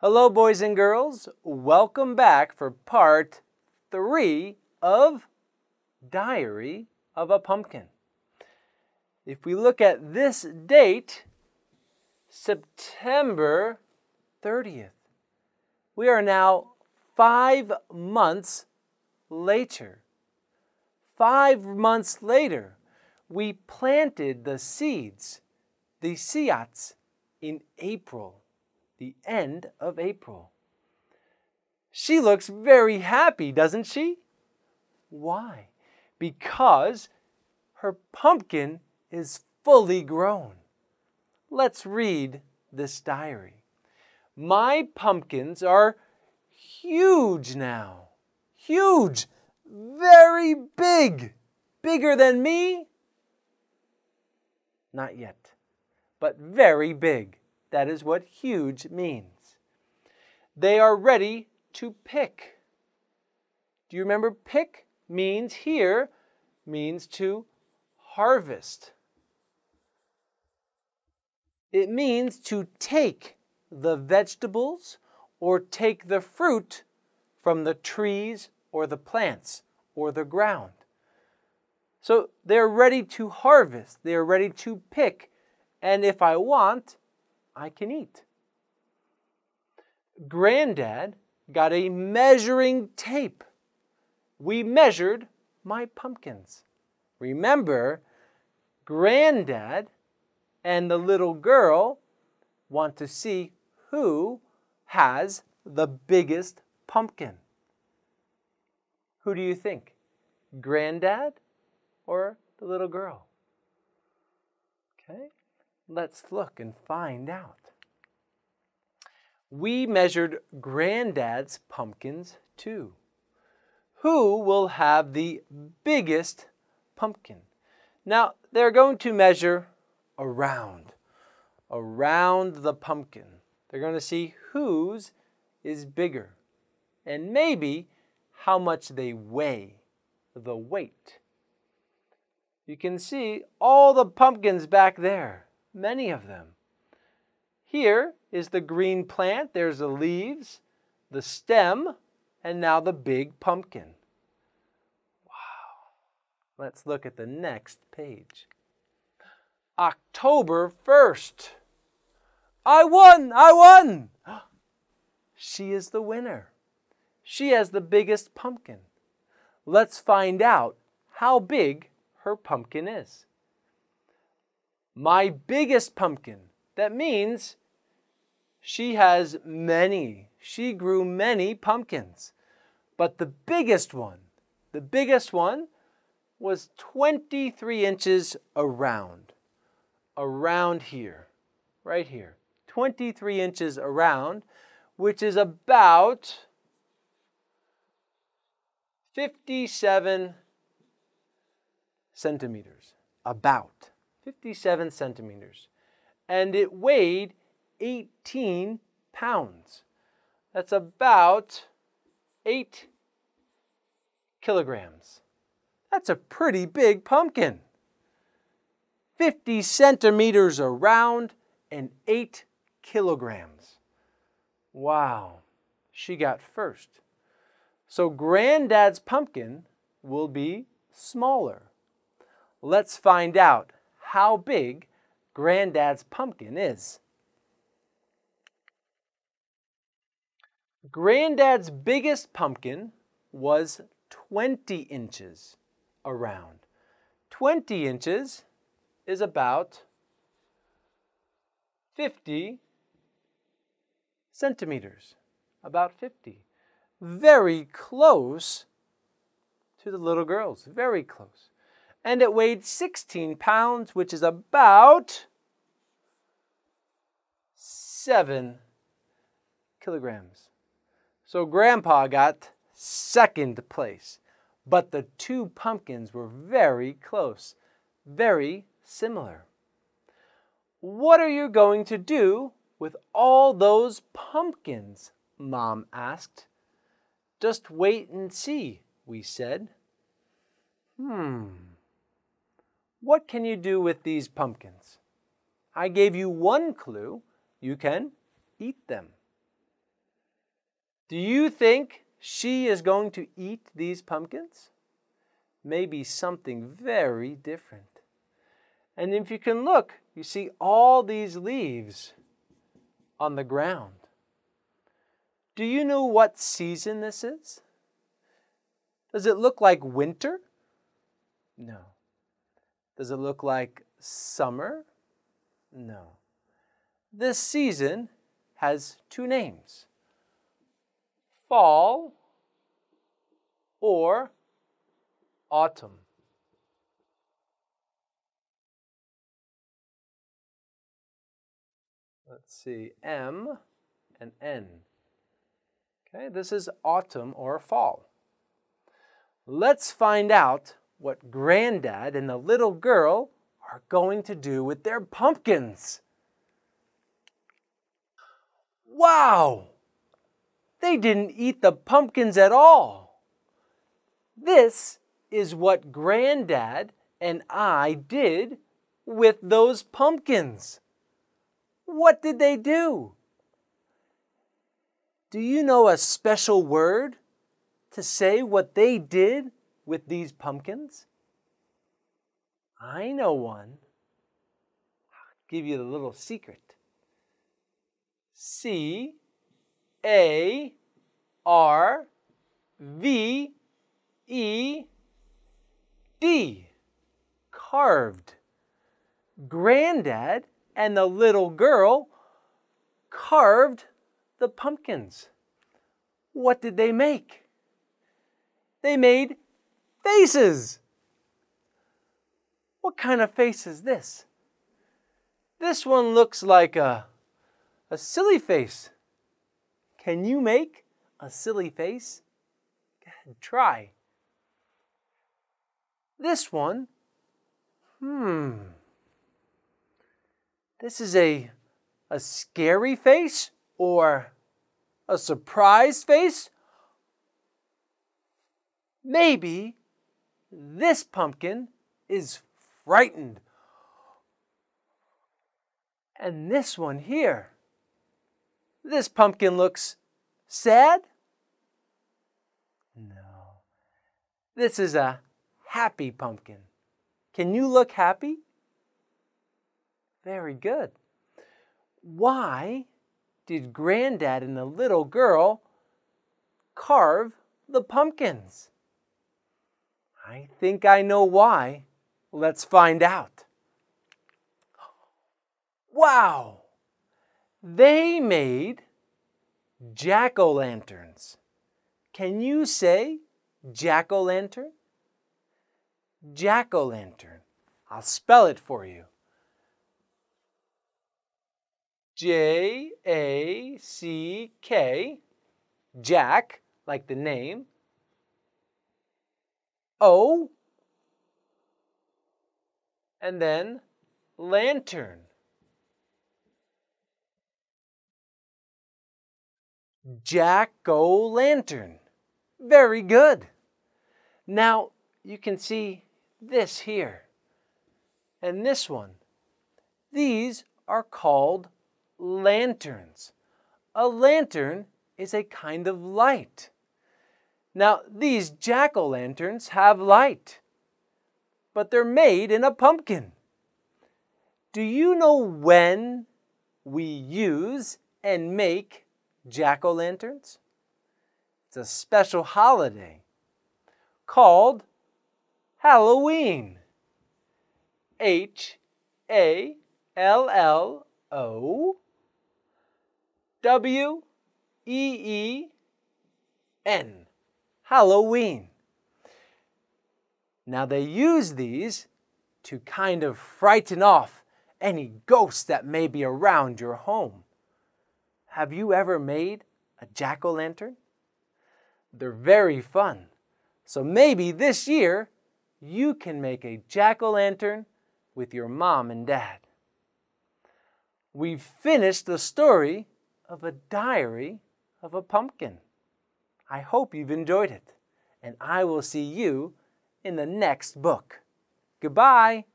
Hello boys and girls, welcome back for part 3 of Diary of a Pumpkin. If we look at this date, September 30th, we are now 5 months later. 5 months later, we planted the seeds, the seats, in April. The end of April. She looks very happy, doesn't she? Why? Because her pumpkin is fully grown. Let's read this diary. My pumpkins are huge now. Huge, very big. Bigger than me? Not yet, but very big. That is what huge means. They are ready to pick. Do you remember pick means here, means to harvest. It means to take the vegetables or take the fruit from the trees or the plants or the ground. So they're ready to harvest. They're ready to pick. And if I want, I can eat. Granddad got a measuring tape. We measured my pumpkins. Remember, Granddad and the little girl want to see who has the biggest pumpkin. Who do you think? Granddad or the little girl? Okay. Let's look and find out. We measured Granddad's pumpkins too. Who will have the biggest pumpkin? Now, they're going to measure around the pumpkin. They're going to see whose is bigger and maybe how much they weigh, the weight. You can see all the pumpkins back there. Many of them. Here is the green plant. There's the leaves, the stem, and now the big pumpkin. Wow. Let's look at the next page. October 1st. I won! I won! She is the winner. She has the biggest pumpkin. Let's find out how big her pumpkin is. My biggest pumpkin. That means she has many. She grew many pumpkins. But the biggest one was 23 inches around. Around here, right here. 23 inches around, which is about 57 centimeters. About 57 centimeters, and it weighed 18 pounds. That's about 8 kilograms. That's a pretty big pumpkin. 50 centimeters around and 8 kilograms. Wow, she got first. So Granddad's pumpkin will be smaller. Let's find out how big Granddad's pumpkin is. Granddad's biggest pumpkin was 20 inches around. 20 inches is about 50 centimeters, about 50. Very close to the little girl's, very close. And it weighed 16 pounds, which is about 7 kilograms. So Grandpa got second place, but the two pumpkins were very close, very similar. What are you going to do with all those pumpkins? Mom asked. Just wait and see, we said. What can you do with these pumpkins? I gave you one clue. You can eat them. Do you think she is going to eat these pumpkins? Maybe something very different. And if you can look, you see all these leaves on the ground. Do you know what season this is? Does it look like winter? No. Does it look like summer? No. This season has two names: fall or autumn. Let's see, M and N. Okay, this is autumn or fall. Let's find out what Granddad and the little girl are going to do with their pumpkins. Wow! They didn't eat the pumpkins at all. This is what Granddad and I did with those pumpkins. What did they do? Do you know a special word to say what they did with these pumpkins? I know one. I'll give you the little secret. C-A-R-V-E-D. Carved. Granddad and the little girl carved the pumpkins. What did they make? They made faces. What kind of face is this? This one looks like a silly face. Can you make a silly face? Go ahead, try. This one, this is a scary face or a surprised face. Maybe this pumpkin is frightened. And this one here, this pumpkin looks sad? No. This is a happy pumpkin. Can you look happy? Very good. Why did Granddad and the little girl carve the pumpkins? I think I know why. Let's find out. Wow! They made jack-o'-lanterns. Can you say jack-o'-lantern? Jack-o'-lantern. I'll spell it for you. J-A-C-K, Jack, like the name. O, and then lantern. Jack-o'-lantern. Very good. Now, you can see this here and this one. These are called lanterns. A lantern is a kind of light. Now, these jack-o'-lanterns have light, but they're made in a pumpkin. Do you know when we use and make jack-o'-lanterns? It's a special holiday called Halloween. H-A-L-L-O-W-E-E-N. Halloween. Now they use these to kind of frighten off any ghosts that may be around your home. Have you ever made a jack-o'-lantern? They're very fun. So maybe this year you can make a jack-o'-lantern with your mom and dad. We've finished the story of A Diary of a Pumpkin. I hope you've enjoyed it, and I will see you in the next book. Goodbye!